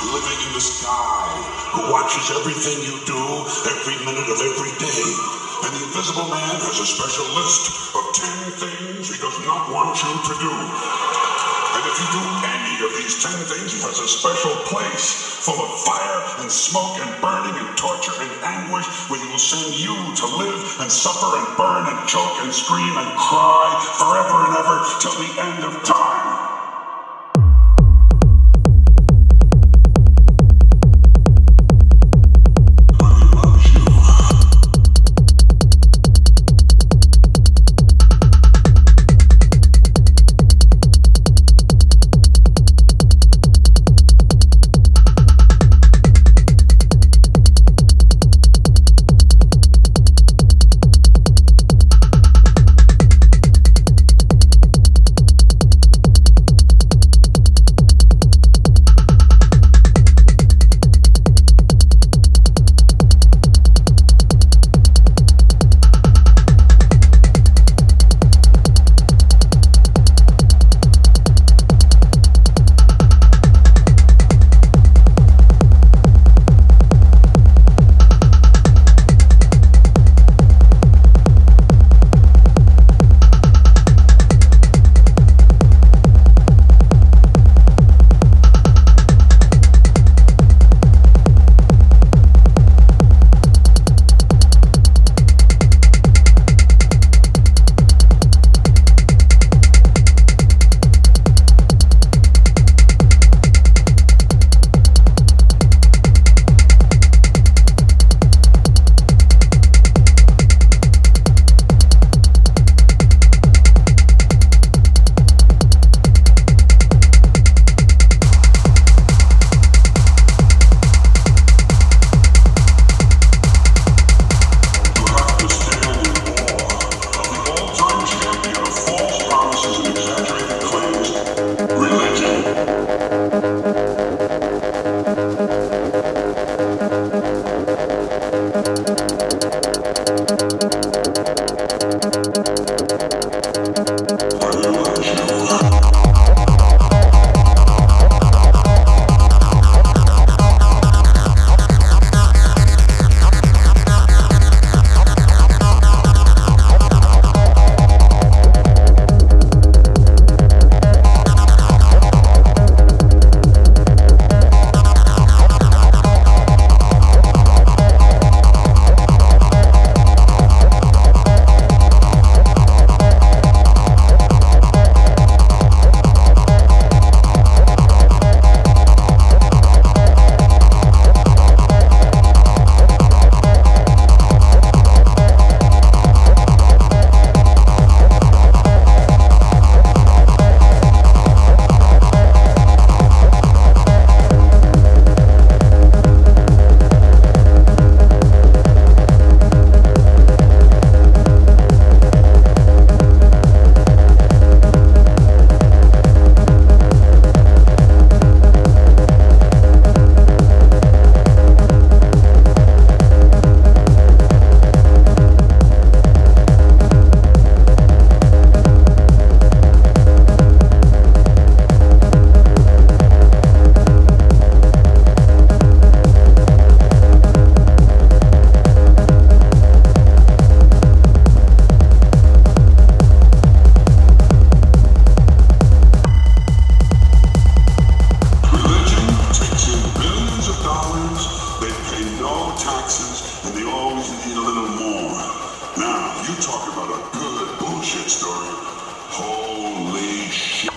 living in the sky, who watches everything you do, every minute of every day. And the Invisible Man has a special list of 10 things he does not want you to do. And if you do any of these 10 things, he has a special place full of fire and smoke and burning and torture and anguish where he will send you to live and suffer and burn and choke and scream and cry forever and ever till the end of time. Holy shit.